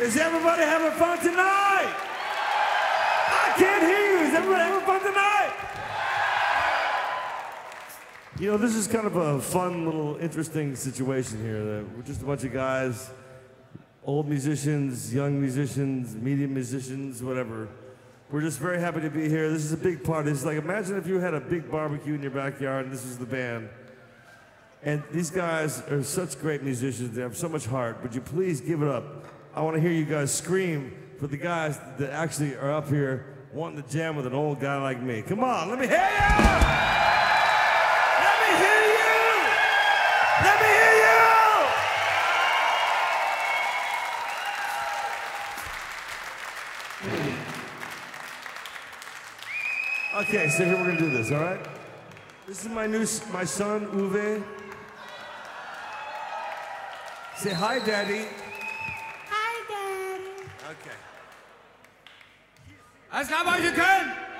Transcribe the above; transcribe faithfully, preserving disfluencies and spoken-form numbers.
Is everybody having fun tonight? I can't hear you. Is everybody having fun tonight? You know, this is kind of a fun little interesting situation here. We're just a bunch of guys, old musicians, young musicians, medium musicians, whatever. We're just very happy to be here. This is a big party. It's like, imagine if you had a big barbecue in your backyard and this is the band. And these guys are such great musicians. They have so much heart. Would you please give it up? I want to hear you guys scream for the guys that actually are up here wanting to jam with an old guy like me. Come on, let me hear you! Let me hear you! Okay, so here we're gonna do this, all right? This is my new, my son, Uwe. Say hi, Daddy. Hi, Daddy. Okay. Alles klar, euch, ihr könnt!